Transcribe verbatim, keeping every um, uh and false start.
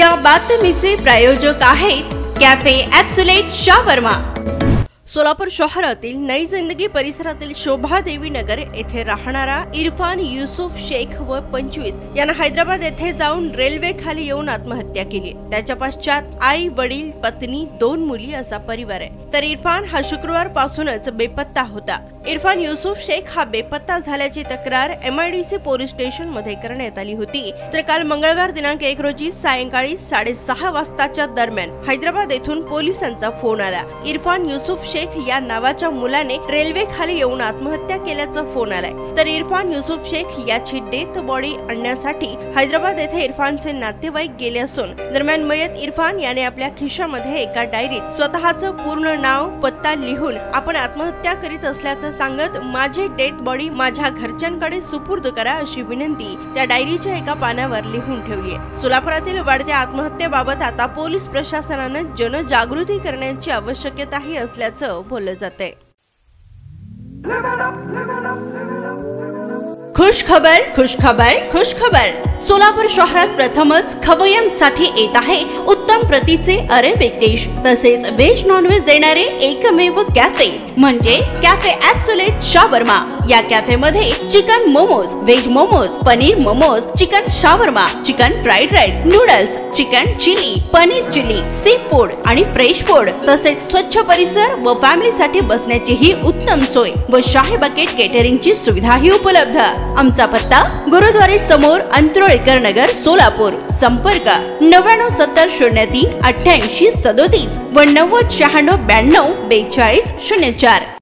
या बातमीचे प्रायोजक आहेत कॅफे ॲप्सुलेट शावरमा। सोलापूर शहरातील नई जिंदगी परिसरातील शोभादेवी नगर येथे राहणारा इरफान युसुफ शेख व पंचवीस यांना हैदराबाद येथे जाऊन रेल्वे खाली येऊन आत्महत्या केली। त्याच्या पश्चात आई वडील पत्नी दोन मुली असा परिवार आहे। तर इरफान हा शुक्रवार पासूनच बेपत्ता होता। इरफान युसुफ शेख हा बेपत्ता झाल्याची तक्रार M I D C police station मध्ये करण्यात आली होती। तर काल मंगळवार दिनांक एक रोजी सायंकाळी साडेसहा वाजताच्या दरम्यान हैदराबाद येथून पोलिसांचा फोन आला। इरफान युसुफ शेख या नावाच्या मुलाने रेल्वे खाली येऊन आत्महत्या केल्याचा फोन आलाय। तर इरफान युसुफ शेख याची डेथ बॉडी आणण्यासाठी हैदराबाद येथे इरफानचे नातेवाईक गेले असून दरम्यान मयत इरफान याने आपल्या खिशामध्ये एका डायरीत स्वतःचं पूर्ण नाव पत्ता लिहून आपण आत्महत्या करीत असल्याचं सांगत माझे डेड बॉडी माझ्या घरच्यांकडे सुपूर्द करा अशी विनंती त्या डायरीच्या एका पानावर लिहून ठेवली आहे। सोलापुरातील वाढत्या आत्महत्येबाबत आता पोलीस प्रशासनाने जनजागृती करण्याची आवश्यकता ही असल्याचं बोललं जातंय। खुश खबर खुश खबर खुश खबर। सोलापूर शहरात प्रथमच खवय्यांसाठी येत आहे उत्तम प्रतीचे अरेबिक डिश तसेच व्हेज नॉनव्हेज देणारे एकमेव कॅफे म्हणजे कॅफे ॲप्सुलेट शावरमा। या कॅफे मध्ये chicken momos, veg momos, paneer momos, chicken shawarma, chicken fried rice, noodles, chicken chilli, paneer chilli, sea food आणि फ्रेश फूड तसेच स्वच्छ परिसर व फॅमिली साठी बसण्याची ही उत्तम सोय व शाही बकेट केटरिंगची सुविधाही उपलब्ध। आमचा पत्ता गुरुद्वारे समोर अंतर नगर सोलापूर। संपर्क नव्याण्णव सत्तर शून्य तीन अठ्याऐंशी सदोतीस व नव्वद शहाण्णव ब्याण्णव बेचाळीस शून्य चार।